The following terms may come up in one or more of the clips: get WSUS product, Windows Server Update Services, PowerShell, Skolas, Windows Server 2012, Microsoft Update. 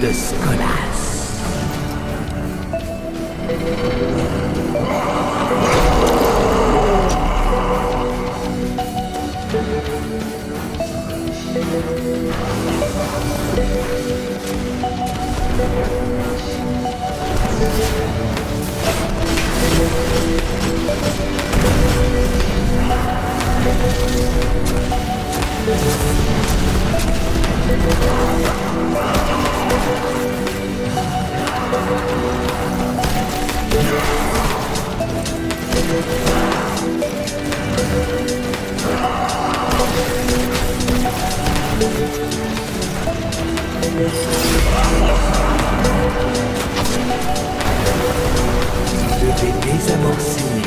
de Skolas. Je vais désamorcer mes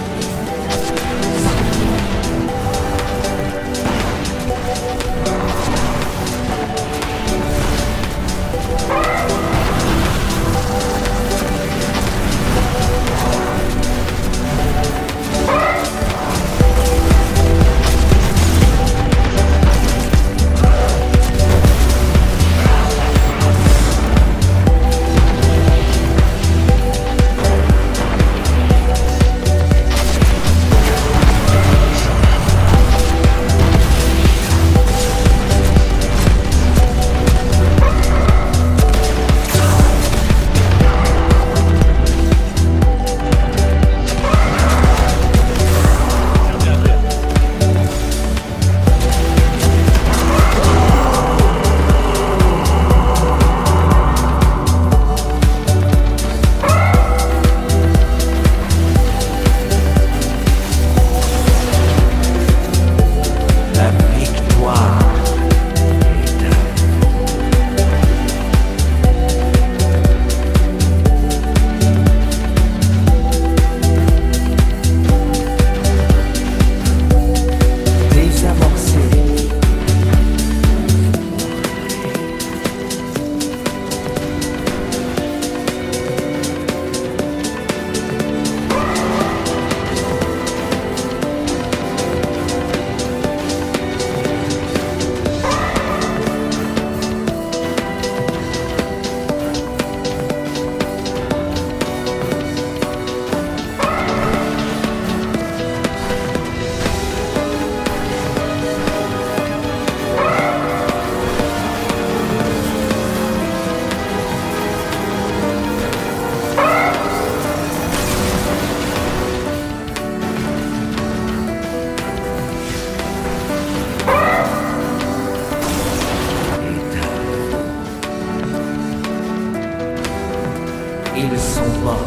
Ils sont morts.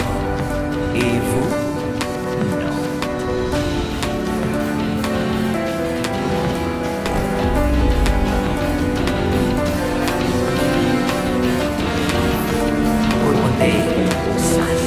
Et vous? Non. On est au sas.